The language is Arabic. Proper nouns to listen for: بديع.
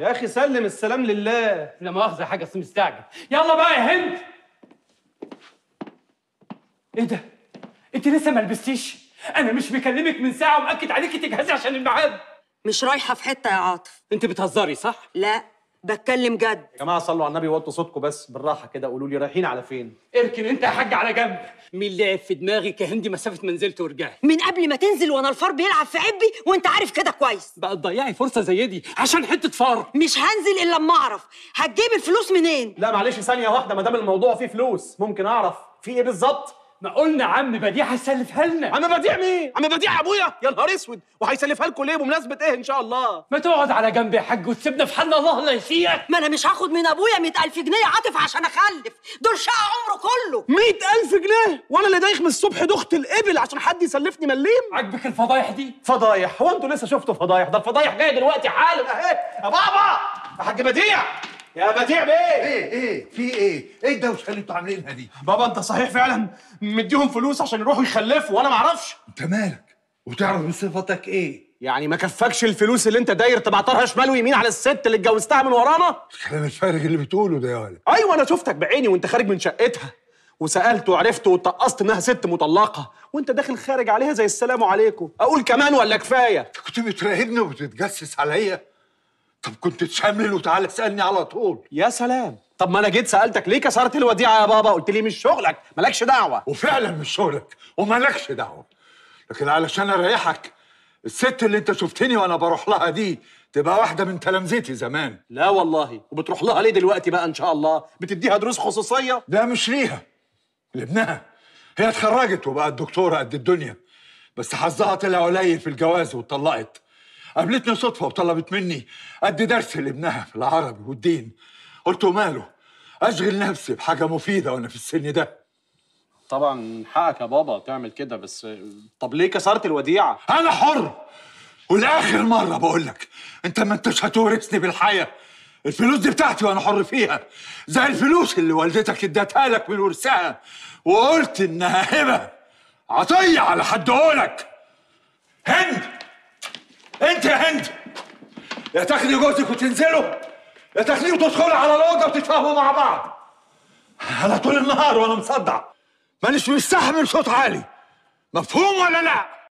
يا اخي سلم السلام لله. لا مؤاخذه حاجه، اصل مستعجل. يلا بقى يا هند. ايه ده؟ انت لسه ما لبستيش؟ انا مش مكلمك من ساعه ومأكد عليكي تجهزي عشان الميعاد. مش رايحه في حته يا عاطف. انت بتهزري صح؟ لا بتكلم جد. يا جماعه صلوا على النبي ووطوا صوتكم بس بالراحه كده، قولوا لي رايحين على فين؟ اركن انت يا حاج على جنب. مين لعب في دماغك يا هندي مسافه ما نزلت ورجعت؟ من قبل ما تنزل وانا الفار بيلعب في عبي وانت عارف كده كويس. بقى تضيعي فرصه زي دي عشان حته فار؟ مش هنزل الا لما اعرف هتجيب الفلوس منين. لا معلش ثانيه واحده، ما دام الموضوع فيه فلوس ممكن اعرف في ايه بالظبط؟ ما قلنا عم بديع هيسلفها لنا. عم بديع مين؟ عم بديع ابويا؟ يا نهار اسود، وهيسلفها لكم ليه؟ بمناسبه ايه ان شاء الله؟ ما تقعد على جنب يا حاج وتسيبنا في حالنا. الله لا يسيئك. ما انا مش هاخد من ابويا 100,000 جنيه عاطف عشان اخلف، دول شقه عمره كله. 100,000 جنيه؟ وانا اللي دايخ من الصبح دخت الابل عشان حد يسلفني مليم؟ عاجبك الفضايح دي؟ فضايح؟ هو انتوا لسه شفتوا فضايح؟ ده الفضايح جايه دلوقتي حالا اهي. يا بابا يا حاج بديع، يا بديع بيه. ايه في ايه؟ ايه الدوشه اللي انتوا عاملينها دي؟ بابا انت صحيح فعلا مديهم فلوس عشان يروحوا يخلفوا وانا ما اعرفش؟ انت مالك؟ وتعرف من صفتك ايه؟ يعني ما كفكش الفلوس اللي انت داير تبعترها شمال ويمين على الست اللي اتجوزتها من ورانا؟ الكلام الفارغ اللي بتقوله ده يا ولد. ايوه انا شفتك بعيني وانت خارج من شقتها وسالت وعرفت واتقصت انها ست مطلقه وانت داخل خارج عليها زي السلام عليكم. اقول كمان ولا كفايه؟ انت كنت بتراقبني وبتتجسس عليا؟ طب كنت تشمل وتعالى تسالني على طول. يا سلام، طب ما انا جيت سالتك ليه كسرت الوديعه يا بابا؟ قلت لي مش شغلك مالكش دعوه. وفعلا مش شغلك ومالكش دعوه، لكن علشان اريحك الست اللي انت شفتني وانا بروح لها دي تبقى واحده من تلامذتي زمان. لا والله، وبتروح لها ليه دلوقتي بقى ان شاء الله؟ بتديها دروس خصوصيه؟ ده مش ليها، لابنها. هي اتخرجت وبقت دكتوره قد الدنيا، بس حظها طلع قليل في الجواز واتطلقت. قابلتني صدفة وطلبت مني أدي درس لابنها في العربي والدين. قلت ماله، أشغل نفسي بحاجة مفيدة وأنا في السن ده. طبعا حقك يا بابا تعمل كده، بس طب ليه كسرت الوديعة؟ أنا حر، ولآخر مرة بقول لك أنت ما أنتش هتورثني بالحياة. الفلوس دي بتاعتي وأنا حر فيها، زي الفلوس اللي والدتك ادتها لك من ورثها وقلت إنها هبة عطية على حد قولك. هند، انت يا هند يا تاخدي جوزك وتنزلوا يا تاخديه وتدخلوا على الاوضه وتتفاهموا مع بعض. انا طول النهار وانا مصدع مانيش مستحمل صوت عالي، مفهوم ولا لا؟